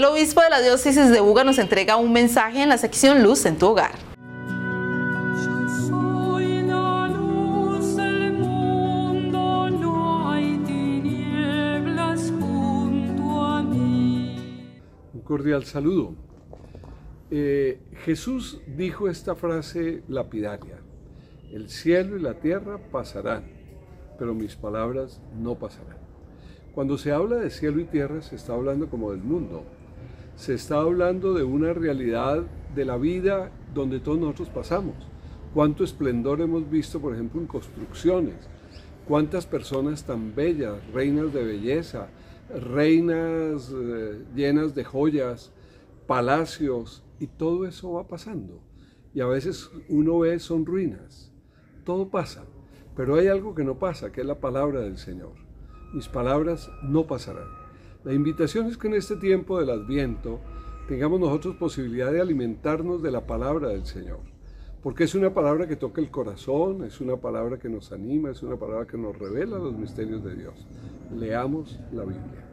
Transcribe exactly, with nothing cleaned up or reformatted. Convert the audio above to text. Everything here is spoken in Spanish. El obispo de la diócesis de Buga nos entrega un mensaje en la sección Luz en tu Hogar. Un cordial saludo. Eh, Jesús dijo esta frase lapidaria: el cielo y la tierra pasarán, pero mis palabras no pasarán. Cuando se habla de cielo y tierra, se está hablando como del mundo. Se está hablando de una realidad de la vida donde todos nosotros pasamos. Cuánto esplendor hemos visto, por ejemplo, en construcciones. Cuántas personas tan bellas, reinas de belleza, reinas eh, llenas de joyas, palacios, y todo eso va pasando. Y a veces uno ve, son ruinas. Todo pasa, pero hay algo que no pasa, que es la palabra del Señor. Mis palabras no pasarán. La invitación es que en este tiempo del Adviento tengamos nosotros posibilidad de alimentarnos de la palabra del Señor, porque es una palabra que toca el corazón, es una palabra que nos anima, es una palabra que nos revela los misterios de Dios. Leamos la Biblia.